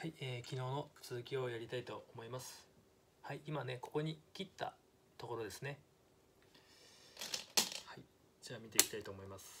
はい、昨日の続きをやりたいと思います。はい、今ねここに切ったところですね。はい、じゃあ見ていきたいと思います。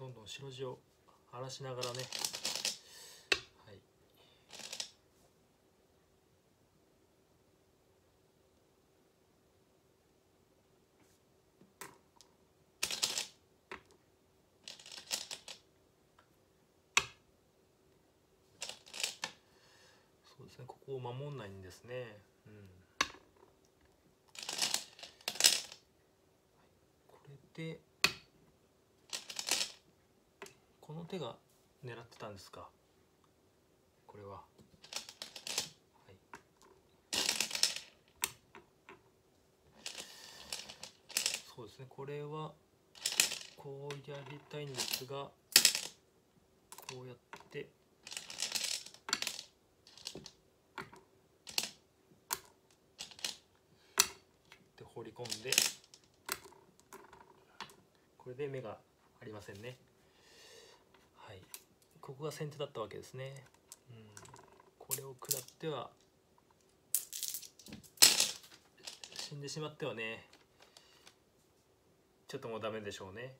どんどん白地を荒らしながらね、はい、そうですね、ここを守んないんですね。うん、これでこの手が狙ってたんですか、これは。はい、そうですね、これはこうやりたいんですが、こうやってで放り込んで、これで眼がありませんね。ここが先手だったわけですね。うん、これを食らっては死んでしまってはね、ちょっともうダメでしょうね。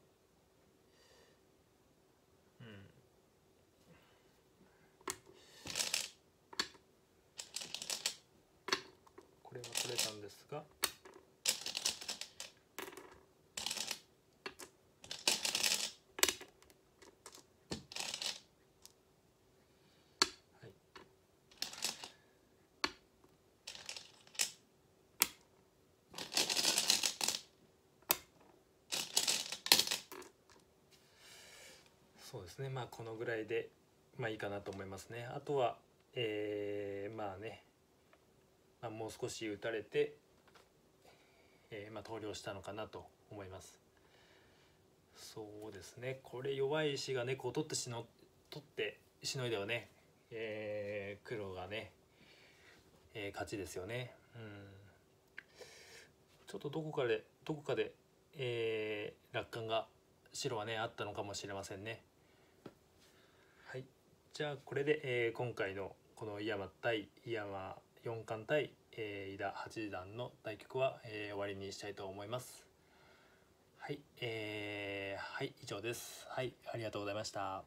うん、これは取れたんですが、そうですね、まあこのぐらいでまあいいかなと思いますね。あとは、まあね、まあ、もう少し打たれて、まあ投了したのかなと思います。そうですね、これ弱い石がねこう取ってしのいではね、黒がね、勝ちですよね。うん、ちょっとどこかで、楽観が白はねあったのかもしれませんね。はい、じゃあこれで、今回のこの井山対井山四冠対、伊田八段の対局は、終わりにしたいと思います。はい、はい、以上です。はい、ありがとうございました。